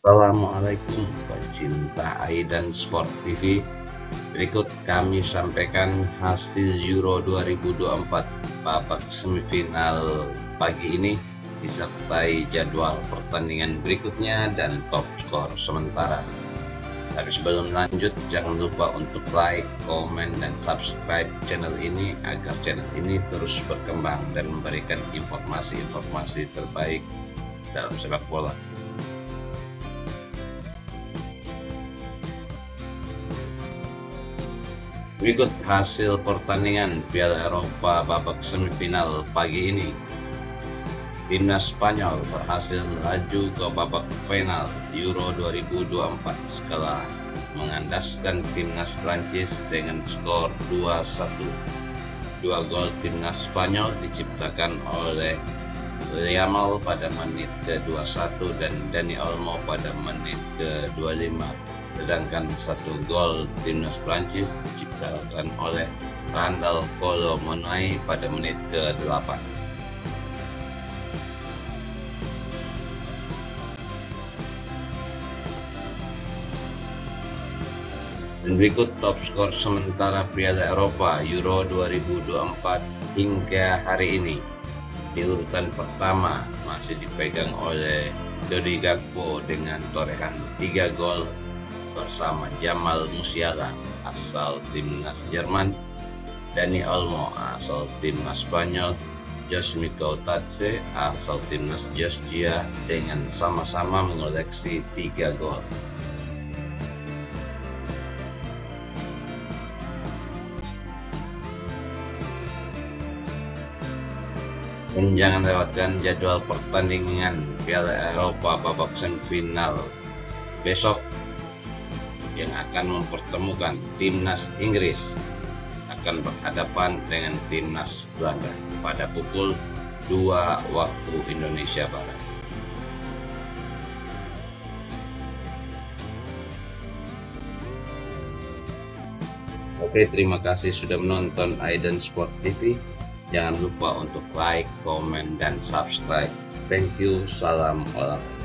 Assalamualaikum pecinta AYDAN Sport TV. Berikut kami sampaikan hasil Euro 2024 babak semifinal pagi ini, disertai jadwal pertandingan berikutnya dan top skor sementara. Tapi sebelum lanjut, jangan lupa untuk like, komen, dan subscribe channel ini agar channel ini terus berkembang dan memberikan informasi-informasi terbaik dalam sepak bola. Berikut hasil pertandingan Piala Eropa babak semifinal pagi ini. Timnas Spanyol berhasil melaju ke babak final Euro 2024 setelah mengandaskan timnas Prancis dengan skor 2-1. Dua gol timnas Spanyol diciptakan oleh Rimal pada menit ke-21 dan Dani Olmo pada menit ke-25. Sedangkan satu gol timnas Prancis diciptakan oleh Randall Kolo Monai pada menit ke-8. Dan berikut top skor sementara Piala Eropa Euro 2024 hingga hari ini. Di urutan pertama masih dipegang oleh Dodi Gakpo dengan torehan 3 gol bersama Jamal Musiara asal timnas Jerman, Dani Olmo asal timnas Spanyol, Josmikko Tadze asal timnas Georgia dengan sama-sama mengoleksi 3 gol. Dan jangan lewatkan jadwal pertandingan Piala Eropa babak semifinal besok yang akan mempertemukan timnas Inggris akan berhadapan dengan timnas Belanda pada pukul 2 waktu Indonesia Barat. Oke, terima kasih sudah menonton AYDAN Sport TV. Jangan lupa untuk like, komen, dan subscribe. Thank you, salam olahraga.